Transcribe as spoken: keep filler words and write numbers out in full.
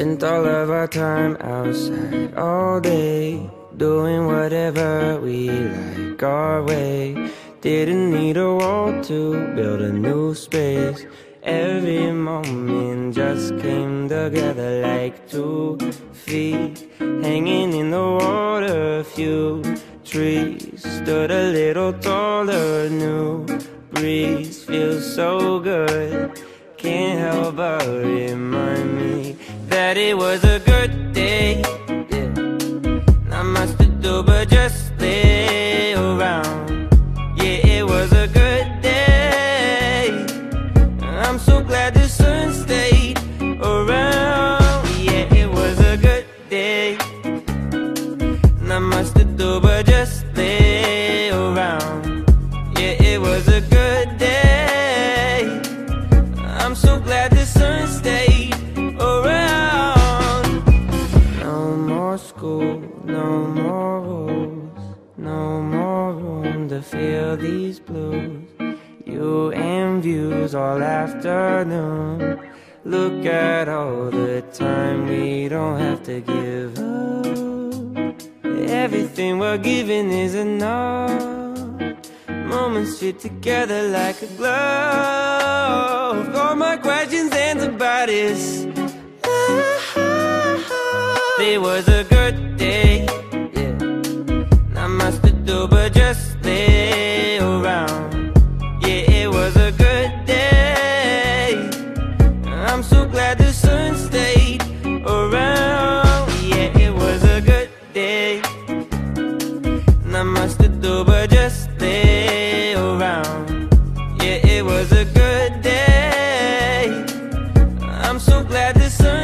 Spent all of our time outside all day, doing whatever we like our way. Didn't need a wall to build a new space. Every moment just came together like two feet hanging in the water. A few trees stood a little taller. New breeze feels so good. Can't help but remind me that it was a good day. Yeah. Not much to do but just lay around. Yeah, it was a good day. I'm so glad the sun stayed around. Yeah, it was a good day. Not much to do but just lay around. Yeah, it was a good day. I'm so glad the sun stayed around. No more school, no more rules, no more room to feel these blues. You and views all afternoon. Look at all the time we don't have to give up. Everything we're giving is enough. Moments fit together like a glove. All my questions answered by this. It was a good day. Yeah. Not much to do but just lay around. Yeah, it was a good day. I'm so glad the sun stayed around. Yeah, it was a good day. Not much to do but just lay around. Yeah, it was a good day. I'm so glad the sun